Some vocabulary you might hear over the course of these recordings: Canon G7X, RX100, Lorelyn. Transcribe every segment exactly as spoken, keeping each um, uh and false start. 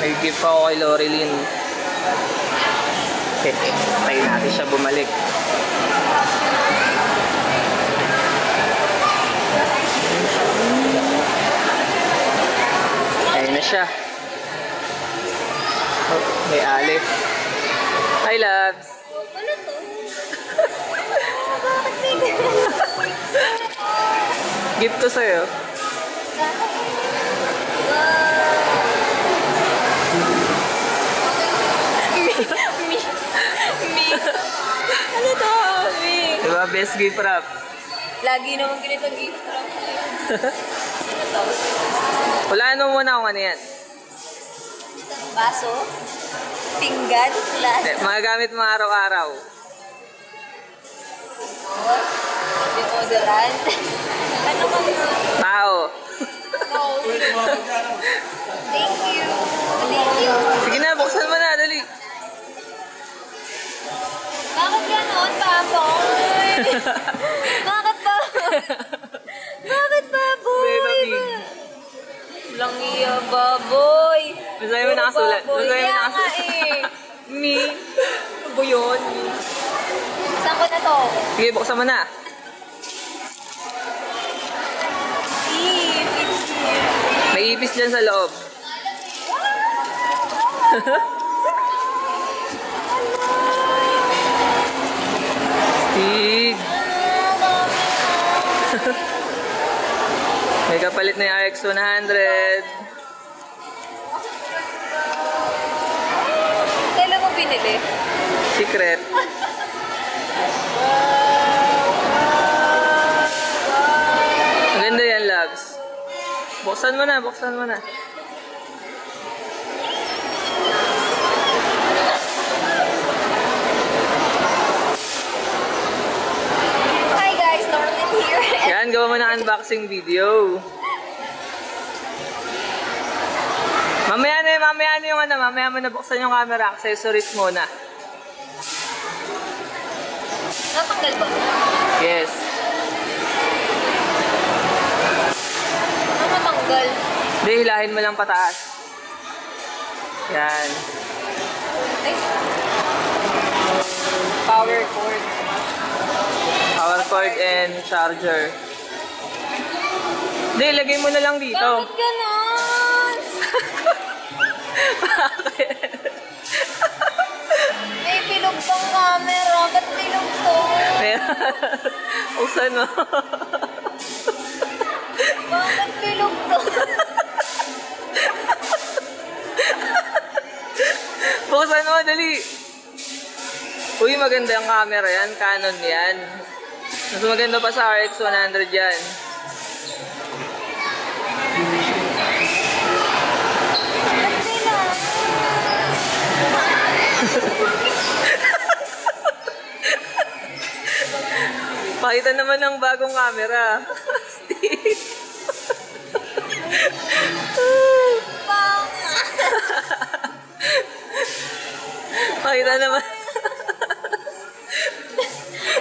May gift ako kay Lorelyn. Tayo natin siya bumalik. Ayun na siya. Oh, may alip. Hi, loves! Ano to? Gift ko sa'yo. Ano to? Diba, best gift wrap? Lagi naman ganito gift wrap. Wala naman muna kung ano yan. Isang baso, pinggan, glass. Mga gamit mo araw-araw. Deodorant. Ano ba yun? Tao. Tao. Thank you. Thank you. Sige na, buksan mo na. Dali. Bakit yan noon, baboy? Bakit ba? Bakit baboy? Lang iya, baboy. Masaya mo nakasulat. Masaya mo nakasulat. Mi. Ano ba yun? Saan ko na to? Sige, buksan mo na. May ipis dyan sa loob. Stig. May kapalit na yung R X one hundred. Kailan mo binili? Secret. Maganda yan, loves. Buksan mo na, buksan mo na. Hi guys, Lorelyn here. Yan, gawa mo na unboxing video. Mamaya na, mamaya na yung ano, mamaya mo na buksan yung camera, accessories muna. Napakal ba? Yes. Hindi, hilahin mo lang pataas. Yan. Power cord. Power cord and charger. Hindi, ilagay mo na lang dito. Bakit ganon? Bakit? May bilog pang camera. Ba't bilog to? Usan mo. Bakit bilog to? Buksan mo, dali! Uy, maganda yung camera yan. Canon yan. Mas maganda pa sa R X one hundred yan. Pakita naman ng bagong camera. Steve! Pakita naman.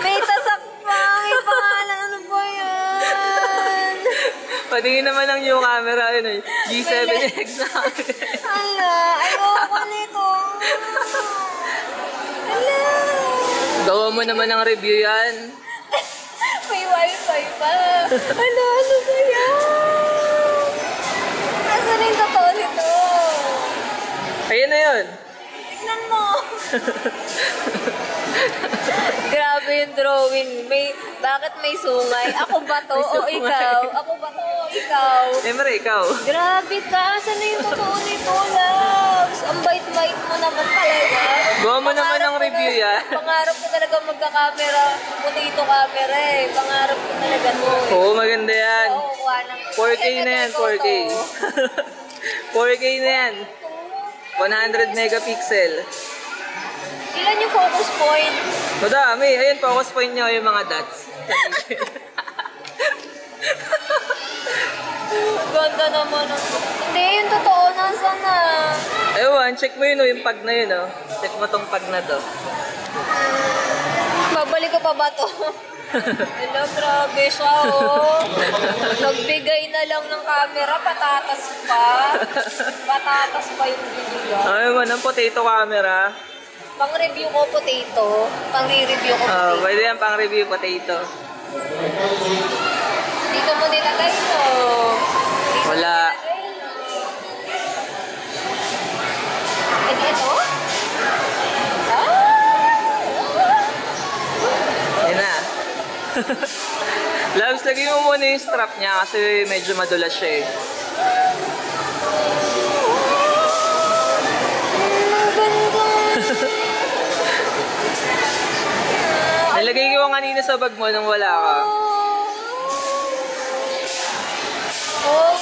May tasak pa. May pangalan. Ano ba yan? Patingin naman ang new camera. Yun, G seven X na kami. Hala. Ayoko nito. Hala. Gawa mo naman ang review yan. May wifi pa. Hala. Ano ba yan? Ano yung totoo nito? Ayan na yun. Tignan mo. Grabe yung drawing. May, bakit may sungay? Ako ba to o ikaw? Ako ba to o ikaw? Siyempre, ikaw. Grabe ka. Saan yung totoo nito, loves? Ang bait-bait mo naman talaga. Gawa mo naman ng review yan. Pangarap ko talaga magka-camera. Puti ito camera eh. Pangarap ko talaga mo. Oo, maganda yan. Oo. four K na yan, four K. four K na yan. one hundred megapixel. Ilan yung focus point? Madami. Ayun, focus point nyo yung mga dots. Ganda naman. Hindi, yung totoo nasa na. Ewan, check mo yun o, yung pag na yun o. Check mo tong pag na to. Babalik ko pa ba ito? Hello, grabe siya, oh. Nagbigay na lang ng camera, patatas pa. Patatas pa yung bibigay. Ay, man, ang potato camera. Pang-review ko potato. Pang-review ko potato. Oh, pwede yan, pang-review potato. Dito mo din agay, oh. Wala. Pwede ito? Labs, lagay mo muna yung strap niya kasi medyo madulas siya eh. Nilagay ko kanina sa bag mo nung wala ka. Oh,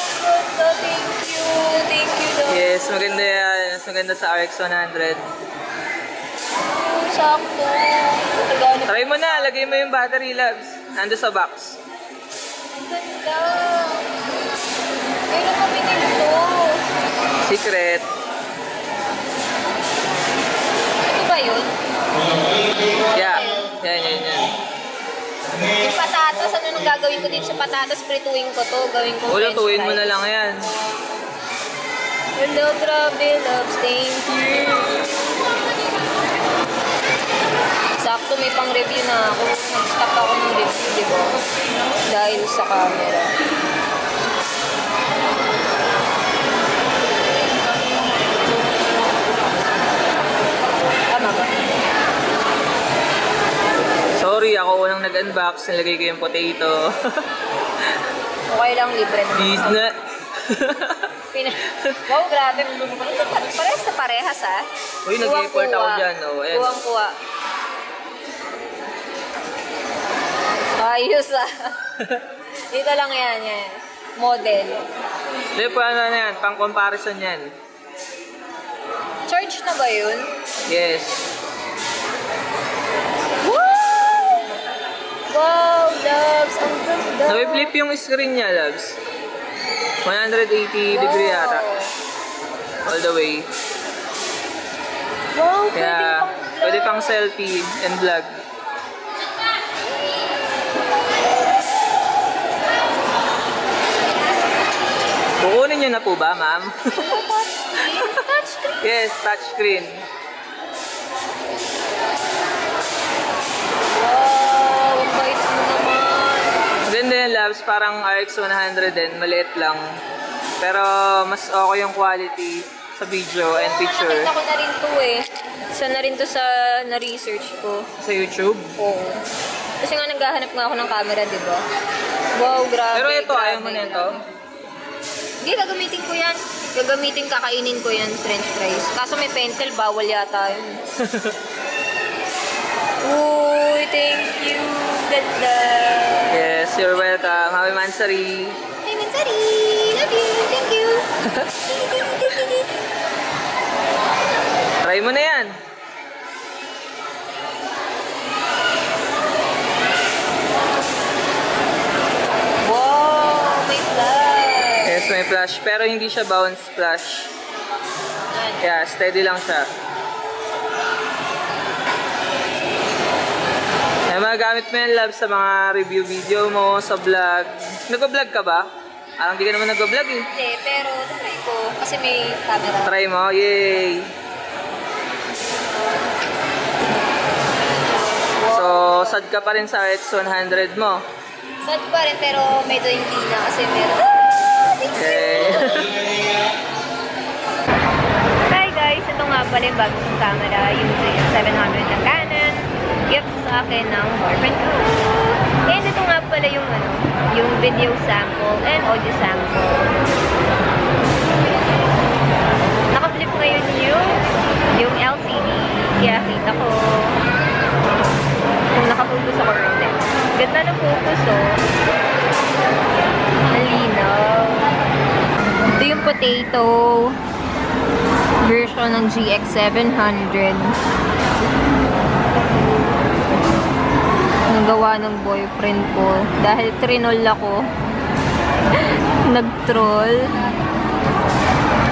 thank you. Thank you, Lord. Yes, maganda yan. Mas maganda sa R X one hundred. Sakto. Try mo na. Lagay mo yung battery, Labs. Nando sa box. Ang ganda. Mayroon kami nito. Secret. Ito ba yun? Yeah. Yan, yan, yan. Yung patatas, ano nung gagawin ko dito sa patatas? Prituin ko to. Gawin ko french fries. Lutuin mo na lang yan. Hello, grabe, Labs. Thank you. Sakto, may pang-review na ako. Nag-stop ako ng review, di ba? Dahil sa camera. Tama ba? Sorry, ako unang nag-unbox. Nilagay ko yung potato. Okay lang, libre na. These nuts. Wow, grabe. Parehas na parehas, ah. Uy, nag-report ako dyan. Kuwang-kuwa. Ayos ah. Dito lang yan, yan. Model. Hindi, paano na yan? Pang-comparison yan. Charge na ba yun? Yes. Woo! Wow, Labs! Ang ganda! Nawi-flip yung screen niya, Labs. one hundred eighty degree yata. All the way. Wow, pwede pang vlog. Pwede pang selfie and vlog. Bukunin nyo na po ba, ma'am? Touchscreen? Yes, touchscreen. Wow, ang bait mo naman. Maganda yung Labs, parang R X one hundred din, maliit lang. Pero mas okay yung quality sa video and picture. Nakita ko na rin to eh. Isa na rin to sa na-research ko. Sa YouTube? Oo. Kasi nga naghahanap nga ako ng camera, di ba? Wow, grabe. Pero ito, ayaw mo na ito? Hindi, gagamitin ko yan. Gagamitin, kakainin ko yan, french fries. Kaso may pentel, bawal yata yun. Uy, thank you. Ganda. Yes, you're welcome. Happy Mansari. Happy Mansari. Love you. Thank you. Try mo na yan. May flash, pero hindi siya bounce flash. Yeah, steady lang siya. Ay, magagamit mo yan, love, sa mga review video mo, sa vlog. Nag-vlog ka ba? Alam, hindi ka naman nag-vlog eh. Hindi, pero try ko kasi may camera. Try mo? Yay! So, sad ka pa rin sa R X one hundred mo? Sad pa rin, pero medyo hindi na kasi meron. Okay. Hi guys, ito nga pala yung bago kong camera. Yung G seven X ng Canon. Gift sa akin ng boyfriend ko. And ito nga pala yung ano, yung video sample and audio sample. Naka-flip ngayon yung yung L C D. Kaya kita ko kung naka-focus ako rin din. Ganda na focus, oh. Malinaw. Ito yung potato version ng G X seven hundred. Nagawa ng boyfriend ko. Dahil trinol ako. Nag-troll.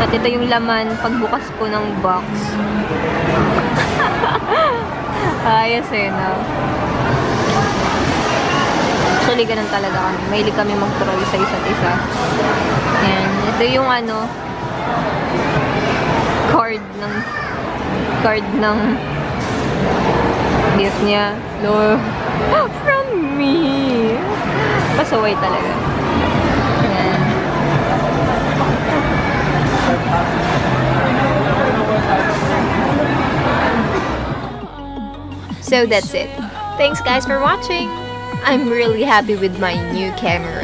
At ito yung laman pagbukas ko ng box. Ayos eh, no? Actually, ganun talaga kami. Mahilig kami mag-troll sa isa't isa. And ito yung ano, cord ng, cord ng gift niya. Love from me. Pasaway talaga. Ayan. So that's it. Thanks guys for watching. I'm really happy with my new camera.